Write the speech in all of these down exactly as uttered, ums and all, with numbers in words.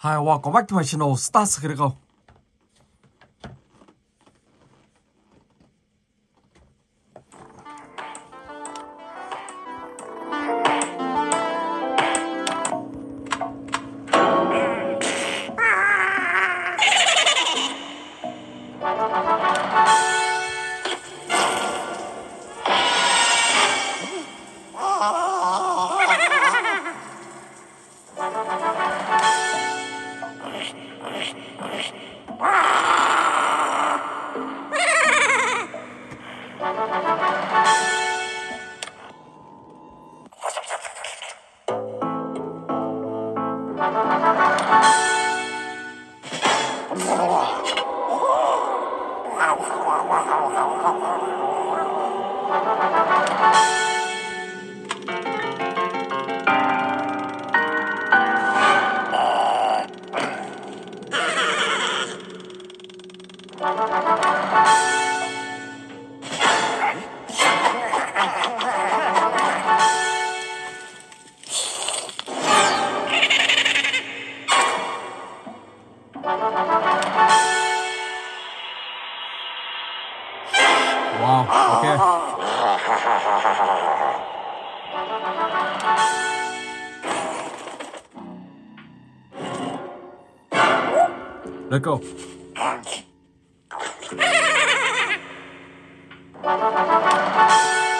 Hi, welcome back to my channel. Start here we go. Let go.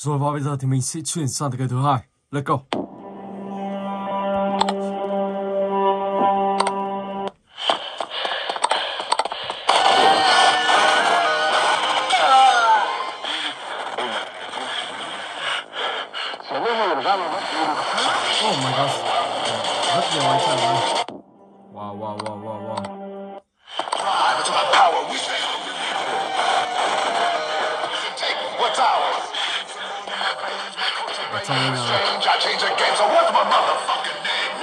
Rồi vào bây giờ thì mình sẽ chuyển sang cái thứ hai. Let's go. Oh my gosh. Rất nhiều anh chàng này. Wow, wow, wow, wow, wow. It's strange, I changed the game, so what's my motherfucking name?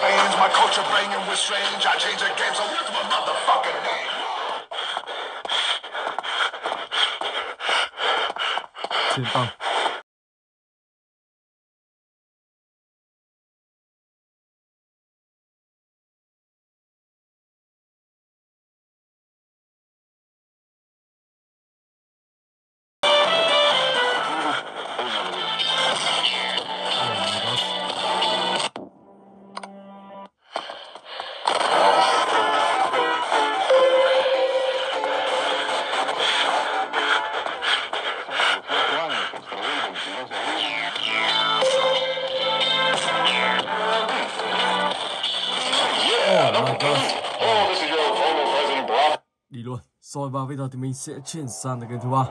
Brains, my culture banging with strange, I changed the game, so what's my motherfucking name? Simple. Đi luôn. Rồi và bây giờ thì mình sẽ chuyển sang cái thứ ba.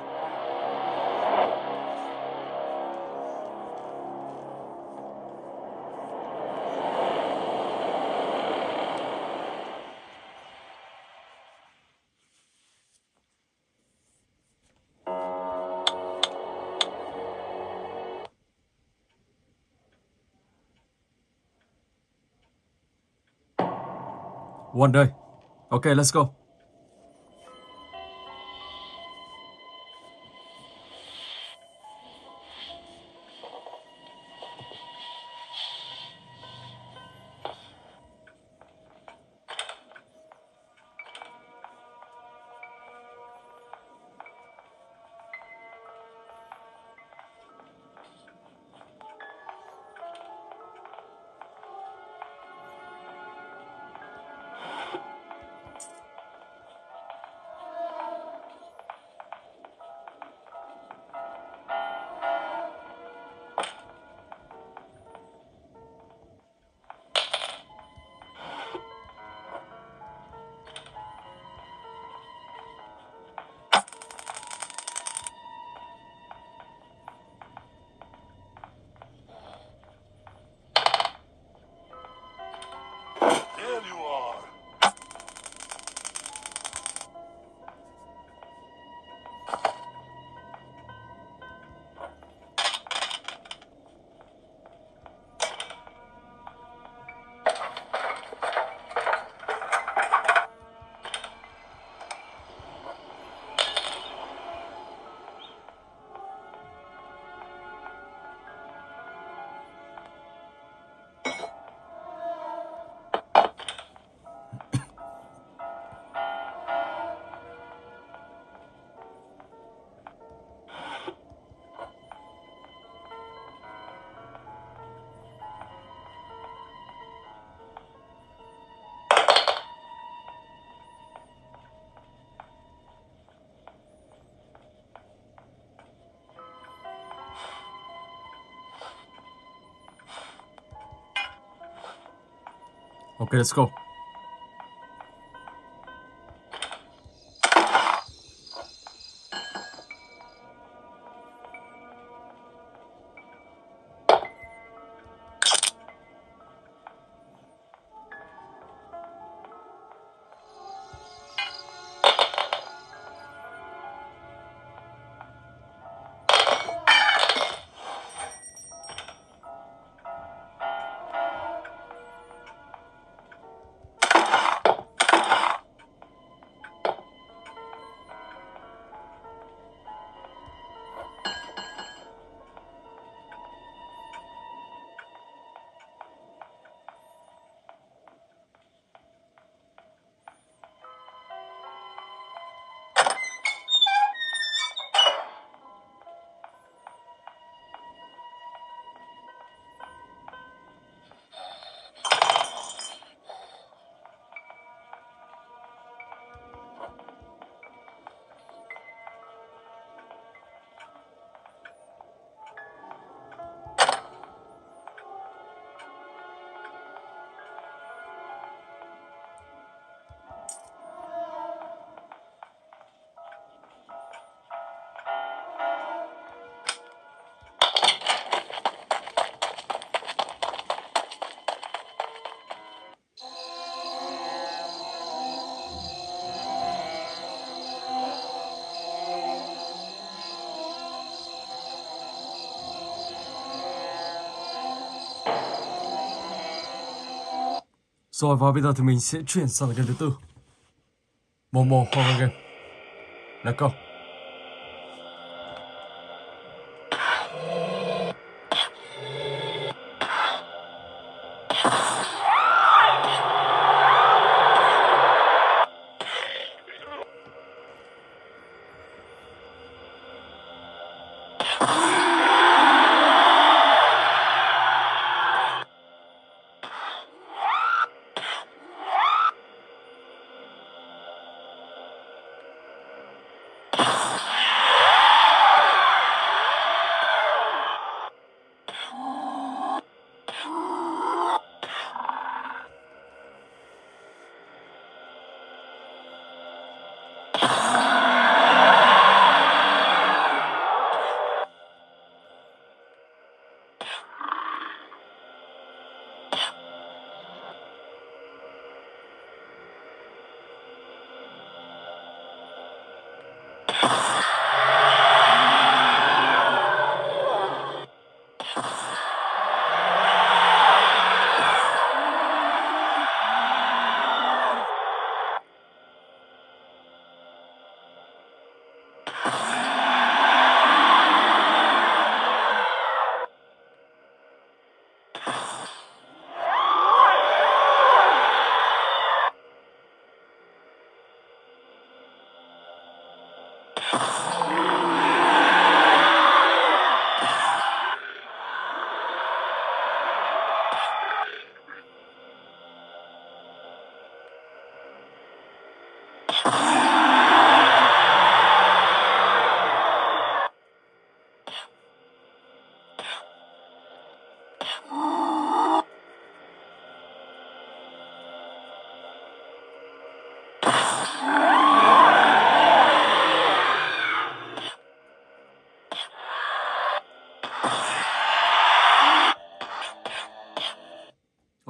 One day. Okay, let's go. Okay, let's go. Rồi và bây giờ thì mình sẽ chuyển sang game thứ tư, Momo Horror game. Let's go.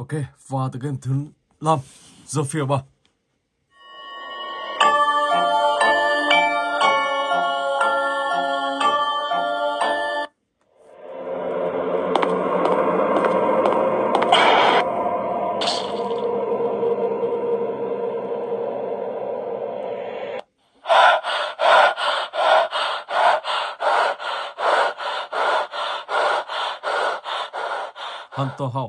Ok, và từ game thứ năm, The Fear ba. Hunter Hall.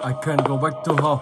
I can't go back to her.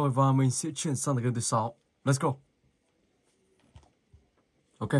Tôi và mình sẽ chuyển sang game thứ sáu. Let's go. Ok.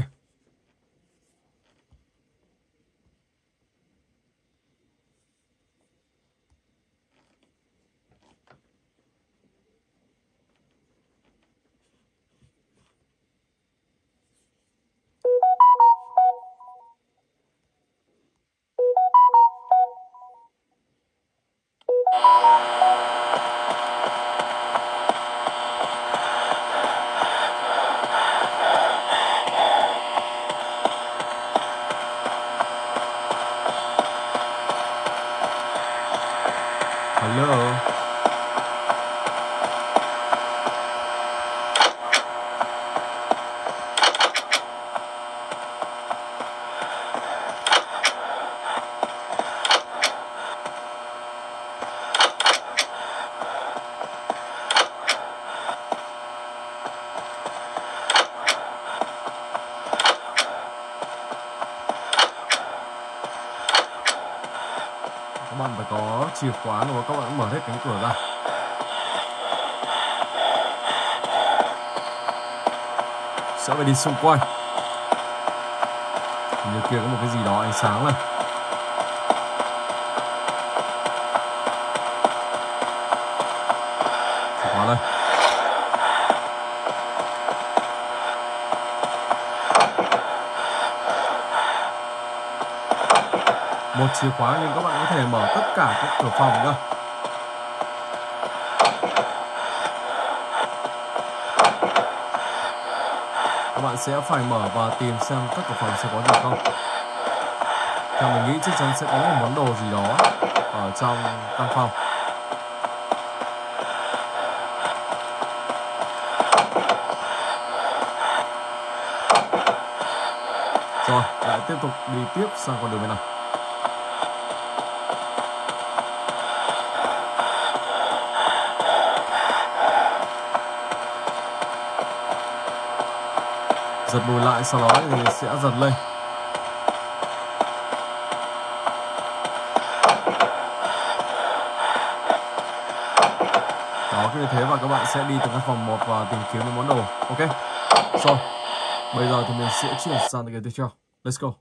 Chìa khóa rồi các bạn mở hết cánh cửa ra. Sẽ phải đi xung quanh. Như kia có một cái gì đó ánh sáng này. Chìa khóa đây. Một chìa khóa nhưng các bạn có thể mở tất cả các cửa phòng cơ. các bạn sẽ phải mở và tìm xem các cửa phòng sẽ có được không. Theo mình nghĩ chắc chắn sẽ có một món đồ gì đó ở trong căn phòng. Rồi, lại tiếp tục đi tiếp sang con đường bên này. Giật lùi lại, sau đó thì sẽ giật lên. Đó, cứ như thế và các bạn sẽ đi từ căn phòng một và tìm kiếm những món đồ. Ok. Rồi, bây giờ thì mình sẽ chuyển sang cái tiếp theo. Let's go.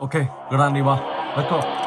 Okay, Granny, let's go.